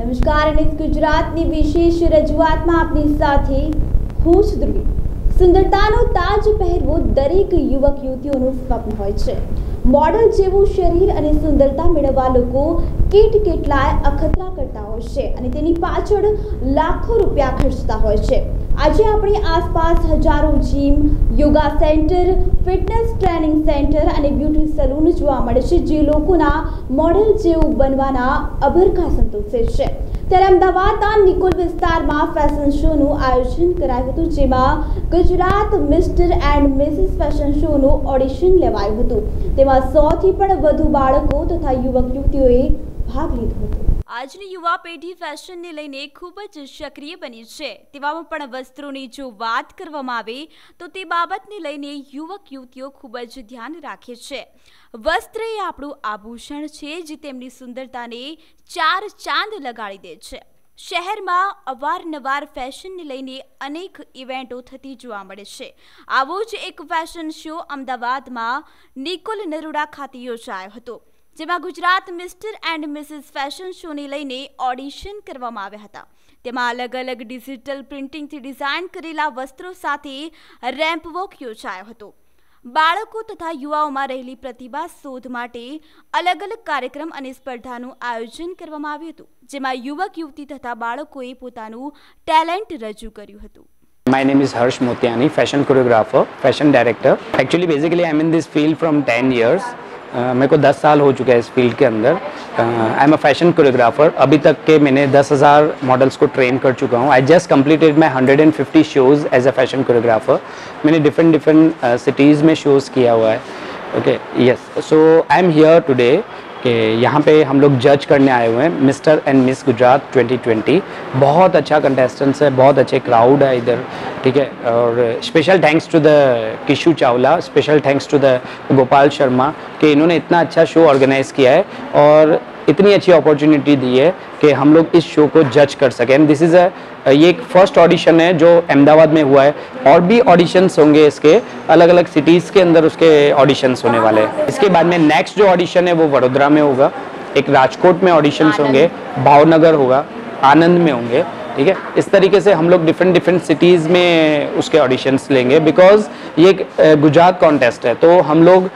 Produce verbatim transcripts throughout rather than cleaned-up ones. નમસ્કાર, એનએસ ગુજરાતની વિશેષ રજૂઆતમાં આપની સાથે હું છું ધ્રુવી। સુંદરતાનો તાજ પહેરવો દરેક યુવક યુવતીઓનું સ્વપ્ન હોય છે। મોડલ જેવું શરીર અને સુંદરતા મેળવવા લોકો કેટ કેટલાય અખતરા કરતા હોય છે અને તેની પાછળ લાખો રૂપિયા ખર્ચતા હોય છે। આજે આપણી આસપાસ હજારો gym, yoga centre, fitness training centre અને બ્યુટી સલૂન જોવા મળે છે, જે લોકોના મોડેલ જેવું બનવાના અભરખા સંતોષે છે। ત્યારે અમદાવાદના નિકોલ વિસ્તારમાં ફેશન શોનું આયોજન કરાયું હતું, જેમાં Gujarat mister and Mrs fashion શોનું ઓડિશન લેવાયું હતું। તેમાં સોથી પણ વધુ બાળકો તથા યુવક યુવતીઓએ ભાગ લીધો હતો। આજની યુવા પેઢી ફેશનને લઈને ખૂબ જ સક્રિય બની છે, તેવામાં પણ વસ્ત્રોની જો વાત કરવામાં આવે તો તે બાબતને લઈને યુવક યુવતીઓ ખૂબ જ ધ્યાન રાખે છે। વસ્ત્ર એ આપણું આભૂષણ છે, જે તેમની સુંદરતાને ચાર ચાંદ લગાડી દે છે। શહેરમાં અવારનવાર ફેશનને લઈને અનેક ઇવેન્ટો થતી જોવા મળે છે। આવો જ એક ફેશન શો અમદાવાદમાં નિકોલ નરોડા ખાતે યોજાયો હતો, જેમાં Gujarat mister and Mrs fashion શોને લઈને ઓડિશન કરવામાં આવ્યા હતા। તેમાં અલગ અલગ ડિજિટલ પ્રિન્ટિંગથી ડિઝાઇન કરેલા વસ્ત્રો સાથે રેમ્પ વોક યોજાયો હતો। બાળકો તથા યુવાઓમાં રહેલી પ્રતિભા શોધ માટે અલગ અલગ કાર્યક્રમ અને સ્પર્ધાનું આયોજન કરવામાં આવ્યું હતું, જેમાં યુવક યુવતી તથા બાળકોએ પોતાનું ટેલેન્ટ રજૂ કર્યું હતું। My name is Harsh Motyani, fashion choreographer, fashion director. Actually basically I am in this field from ten years. Uh, मेरे को दस साल हो चुका है इस फील्ड के अंदर। I am a fashion choreographer. अभी तक के मैंने दस हज़ार मॉडल्स को ट्रेन कर चुका हूँ। I just completed my hundred and fifty shows as a fashion choreographer. मैंने डिफरेंट डिफरेंट सिटीज़ में शोज़ किया हुआ है। Okay, yes, so I am here today कि यहाँ पे हम लोग जज करने आए हुए हैं mister and miss Gujarat twenty twenty. बहुत अच्छा कंटेस्टेंट्स है, बहुत अच्छे क्राउड है इधर, ठीक है। और special thanks to the Kishu Chawla, special thanks to the Gopal Sharma कि इन्होंने इतना अच्छा शो ऑर्गेनाइज़ किया है और इतनी अच्छी अपॉर्चुनिटी दी है कि हम लोग इस शो को जज कर सकें। एंड दिस इज़ अ ये एक फर्स्ट ऑडिशन है जो अहमदाबाद में हुआ है, और भी ऑडिशन्स होंगे इसके अलग अलग सिटीज़ के अंदर, उसके ऑडिशन्स होने वाले हैं। इसके बाद में नेक्स्ट जो ऑडिशन है वो वडोदरा में होगा, एक राजकोट में ऑडिशन्स होंगे, भावनगर होगा, आनंद में होंगे, ठीक है। इस तरीके से हम लोग डिफरेंट डिफरेंट सिटीज़ में उसके ऑडिशन्स लेंगे, बिकॉज ये एक गुजरात कॉन्टेस्ट है, तो हम लोग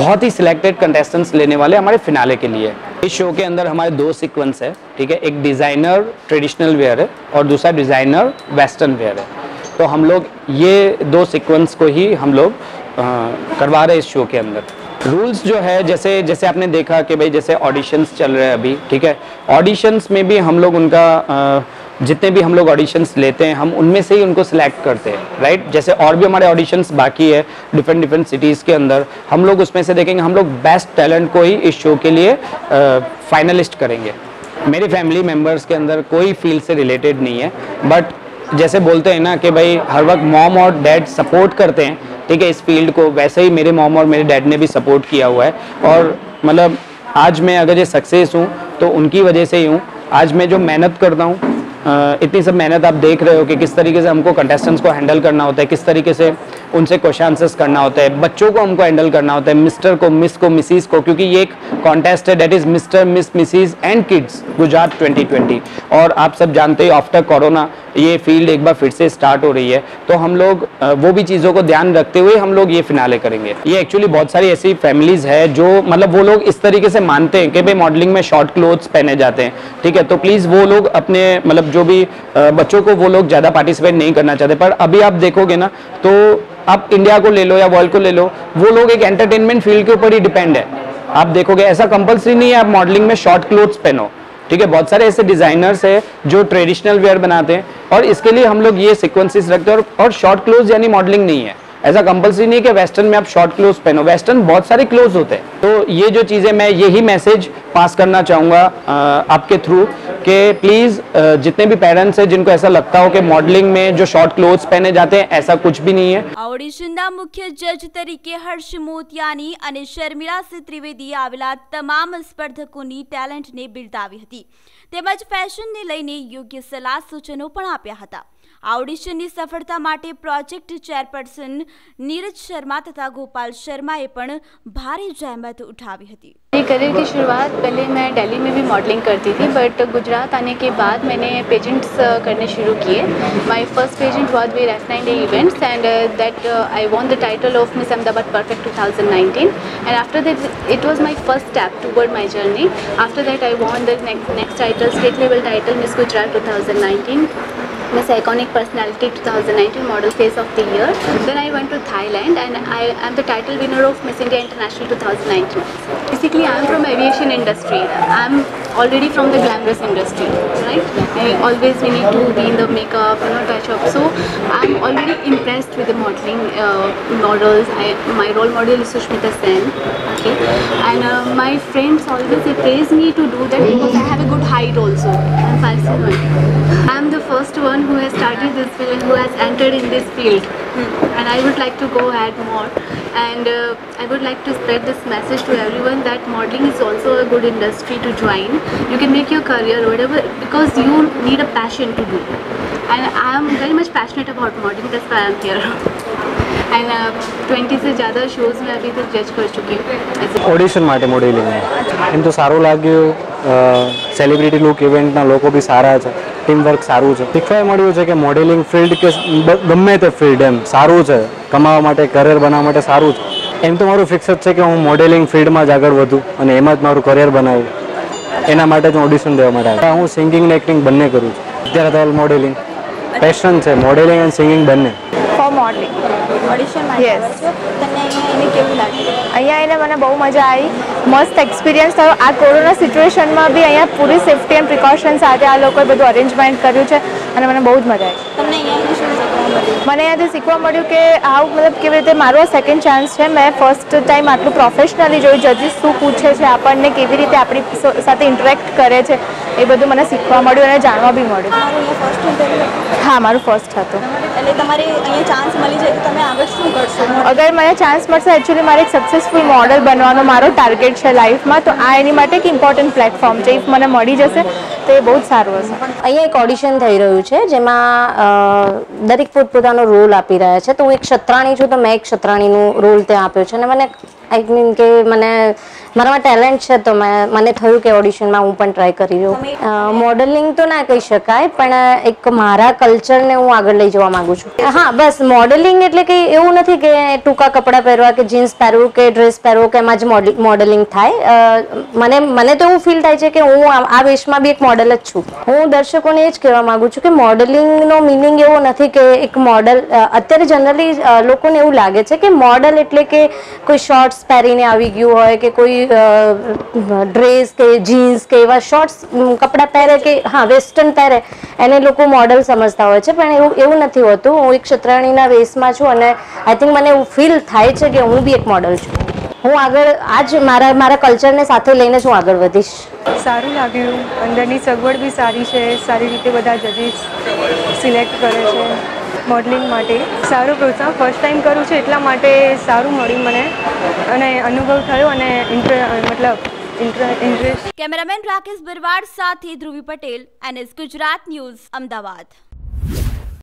बहुत ही सिलेक्टेड कंटेस्टेंट्स लेने वाले हमारे फिनाले के लिए। इस शो के अंदर हमारे दो सीक्वेंस है, ठीक है। एक डिज़ाइनर ट्रेडिशनल वेयर है और दूसरा डिज़ाइनर वेस्टर्न वेयर है, तो हम लोग ये दो सीक्वेंस को ही हम लोग करवा रहे हैं इस शो के अंदर। रूल्स जो है, जैसे जैसे आपने देखा कि भाई जैसे ऑडिशंस चल रहे हैं अभी, ठीक है। ऑडिशंस में भी हम लोग उनका आ, जितने भी हम लोग ऑडिशंस लेते हैं हम उनमें से ही उनको सिलेक्ट करते हैं, राइट। जैसे और भी हमारे ऑडिशंस बाकी है डिफरेंट डिफरेंट सिटीज़ के अंदर, हम लोग उसमें से देखेंगे, हम लोग बेस्ट टैलेंट को ही इस शो के लिए फाइनलिस्ट करेंगे। मेरे फैमिली मेम्बर्स के अंदर कोई फील्ड से रिलेटेड नहीं है, बट जैसे बोलते हैं ना कि भाई हर वक्त मॉम और डैड सपोर्ट करते हैं, ठीक है, इस फील्ड को, वैसे ही मेरे मॉम और मेरे डैड ने भी सपोर्ट किया हुआ है। और मतलब आज मैं अगर ये सक्सेस हूँ तो उनकी वजह से ही हूँ। आज मैं जो मेहनत करता हूँ, इतनी सब मेहनत आप देख रहे हो कि किस तरीके से हमको कंटेस्टेंट्स को हैंडल करना होता है, किस तरीके से उनसे क्वेश्चन आंसर्स करना होता है, बच्चों को हमको हैंडल करना होता है, मिस्टर को, मिस को, मिसिस को, क्योंकि ये एक कॉन्टेस्ट है, that is mister miss Mrs and kids Gujarat twenty twenty. और आप सब जानते हो आफ्टर कोरोना ये फील्ड एक बार फिर से स्टार्ट हो रही है, तो हम लोग वो भी चीज़ों को ध्यान रखते हुए हम लोग ये फिनाले करेंगे। ये एक्चुअली बहुत सारी ऐसी फैमिलीज़ है जो मतलब वो लोग इस तरीके से मानते हैं कि भाई मॉडलिंग में शॉर्ट क्लोथ्स पहने जाते हैं, ठीक है, तो प्लीज़ वो लोग अपने मतलब जो भी बच्चों को वो लोग ज़्यादा पार्टिसिपेट नहीं करना चाहते। पर अभी आप देखोगे ना तो आप इंडिया को ले लो या वर्ल्ड को ले लो, वो लोग एक एंटरटेनमेंट फील्ड के ऊपर ही डिपेंड है। आप देखोगे ऐसा कंपलसरी नहीं है आप मॉडलिंग में शॉर्ट क्लोथ्स पहनो, ठीक है। बहुत सारे ऐसे डिज़ाइनर्स हैं जो ट्रेडिशनल वेयर बनाते हैं, और इसके लिए हम लोग ये सिक्वेंसेस रखते हैं। और, और शॉर्ट क्लोथ्स यानी मॉडलिंग नहीं है, ऐसा कंपलसरी नहीं है कि वेस्टर्न में आप शॉर्ट क्लोथ्स पहनो, वेस्टर्न बहुत सारे क्लोथ्स होते हैं। तो ये जो चीज़ें, मैं यही मैसेज पास करना चाहूँगा आपके थ्रू कि प्लीज़ जितने भी पेरेंट्स हैं जिनको ऐसा लगता हो कि मॉडलिंग में जो शॉर्ट क्लोथ्स पहने जाते हैं, ऐसा कुछ भी नहीं है। ઓડિશનના મુખ્ય જજ તરીકે હર્ષ મોતિયાની અને શર્મિલા ત્રિવેદીએ આવેલા તમામ સ્પર્ધકોની ટેલેન્ટને બિરદાવી હતી, તેમજ ફેશનને લઈને યોગ્ય સલાહ સૂચનો પણ આપ્યા હતા। ऑडिशननी सफलता माटे प्रोजेक्ट चेयरपर्सन नीरज शर्मा तथा गोपाल शर्माए पण भारी जहमत उठावी हती। मेरी करियर की शुरुआत पहले मैं दिल्ली में भी मॉडलिंग करती थी, बट गुजरात आने के बाद मैंने पेजेंट्स करने शुरू किए। My first pageant was way रैसनाइन day events and that I won the title of miss Ahmedabad perfect two thousand nineteen and after that it was my first step toward my journey. After that I won the next title, state level title miss Gujarat two thousand nineteen, Miss Iconic Personality two thousand nineteen Model Face of the Year. Then I went to Thailand and I am the title winner of Miss India International twenty nineteen. Basically, I am from aviation industry. I am already from the glamorous industry, right? I always we need to be in the makeup, you know, touch up. So I am already impressed with the modeling uh, models. I, my role model is Sushmita Sen. Okay, and uh, my friends always they praise me to do that because I have a good height also. I am five seven. I am the first one who has started this field, who has entered in this field, and I would like to go ahead more, and uh, I would like to spread this message to everyone that modeling is also a good industry to join. You can make your career or whatever because you need a passion to do, and I am very much passionate about modeling, that's why I am here. And twenty से ज़्यादा shows में अभी तक जज कर चुकी हूँ। Audition माटे मॉडलिंग एम तो सारू लगे, सेलिब्रिटी लूक इवेंट ना लोग भी सारा है, टीम वर्क सारू है, दिखाई मळ्युं छे के मॉडलिंग फील्ड के गमे ते फील्ड एम सारू है, कमावा माटे करियर बनावा माटे सारू है। एम तो मारू फिक्स है कि हूँ मॉडलिंग फील्ड में ज आगळ वधू अने एमां ज मारू करियर बनाव्युं, एना माटे ज ऑडिशन देवा माटे आव्यो। हूँ सिंगिंग ने एक्टिंग बंने करूँ छुं, अत्यारे तो मॉडलिंग पेशन है, मॉडलिंग एंड सिंगिंग बंने। फॉर मॉडलिंग ऑडिशन में यस तने એને કેવું લાગ્યું? અહીંયા એને મને બહુ મજા આવી, મસ્ત એક્સપિરિયન્સ થયો। આ કોરોના સિચ્યુએશનમાં બી અહીંયા પૂરી સેફટી એન્ડ પ્રિકોશન સાથે આ લોકોએ બધું અરેન્જમેન્ટ કર્યું છે અને મને બહુ જ મજા આવી। તમને અહીંયા શું શીખવા મળ્યું? મને અહીંયાથી શીખવા મળ્યું કે આવું મતલબ કેવી રીતે મારો આ સેકન્ડ ચાન્સ છે, મેં ફર્સ્ટ ટાઈમ આટલું પ્રોફેશનલી જોયું, જજીસ શું પૂછે છે આપણને, કેવી રીતે આપણી સાથે ઇન્ટરેક્ટ કરે છે, એ બધું મને શીખવા મળ્યું અને જાણવા બી મળ્યું। હા, મારું ફર્સ્ટ હતું એટલે તમારે અહીંયા ચાન્સ મળી જાય તો તમે આગળ શું કરશો? અગર મને ચાન્સ મળશે, एक्चुअली મારે એક સક્સેસફુલ મોડલ બનવાનો મારો ટાર્ગેટ છે લાઈફમાં, તો આ એની માટે એક ઇમ્પોર્ટન્ટ પ્લેટફોર્મ છે, ઇફ મને મળી જશે તો એ બહુ જ સારું હશે। અહીંયા એક ઓડિશન થઈ રહ્યું છે જેમાં દરેક પોતપોતાનો રોલ આપી રહ્યા છે, તો હું એક ક્ષત્રાણી છું તો મેં એક ક્ષત્રાણીનું રોલ ત્યાં આપ્યો છે અને મને આઈ મીન કે મને મારામાં ટેલેન્ટ છે તો મેં મને થયું કે ઓડિશનમાં હું પણ ટ્રાય કરી રહ્યો। મોડલિંગ તો ના કહી શકાય પણ એક મારા કલ્ચરને હું આગળ લઈ જવા માગું છું। હા, બસ મોડલિંગ એટલે કે એવું નથી કે ટૂંકા કપડાં પહેરવા કે જીન્સ પહેરવું કે ડ્રેસ પહેરવું કે એમાં જ મોડલિંગ થાય। મને મને તો એવું ફીલ થાય છે કે હું આ વેશમાં બી એક મોડલ જ છું। હું દર્શકોને એ જ કહેવા માગું છું કે મોડલિંગનો મિનિંગ એવો નથી કે એક મોડલ, અત્યારે જનરલી લોકોને એવું લાગે છે કે મોડલ એટલે કે કોઈ શોર્ટ્સ પહેરીને આવી ગયું હોય કે કોઈ ड्रेस के जीन्स के एवं शॉर्ट्स कपड़ा पहरे के, हाँ वेस्टर्न पहरे एने लोग मॉडल समझता हो छे, पण एवुं एवुं नथी होतुं। हूँ एक क्षत्राणीना वेशमां छुं अने आई थिंक मने एवुं फील थाय छे के हूँ बी एक मॉडल छुं। हूँ आगळ आज मारा मारा कल्चरने साथे लईने हूँ आगळ वधीश। सारूं लाग्युं, अंदरनी सगवड बी सारी छे, सारी रीते बधा जजीस सिलेक्ट करे छे मॉडलिंग माटे। सारू प्रोत्साहन फर्स्ट टाइम करूँ छे एटला माटे सारू मळ्युं मने अने अनुभव थयो अने मतलब इंटरेस्ट। कैमरामैन राकेश बरवाड़ साथ ही Dhruvi Patel, N S Gujarat news, Ahmedabad.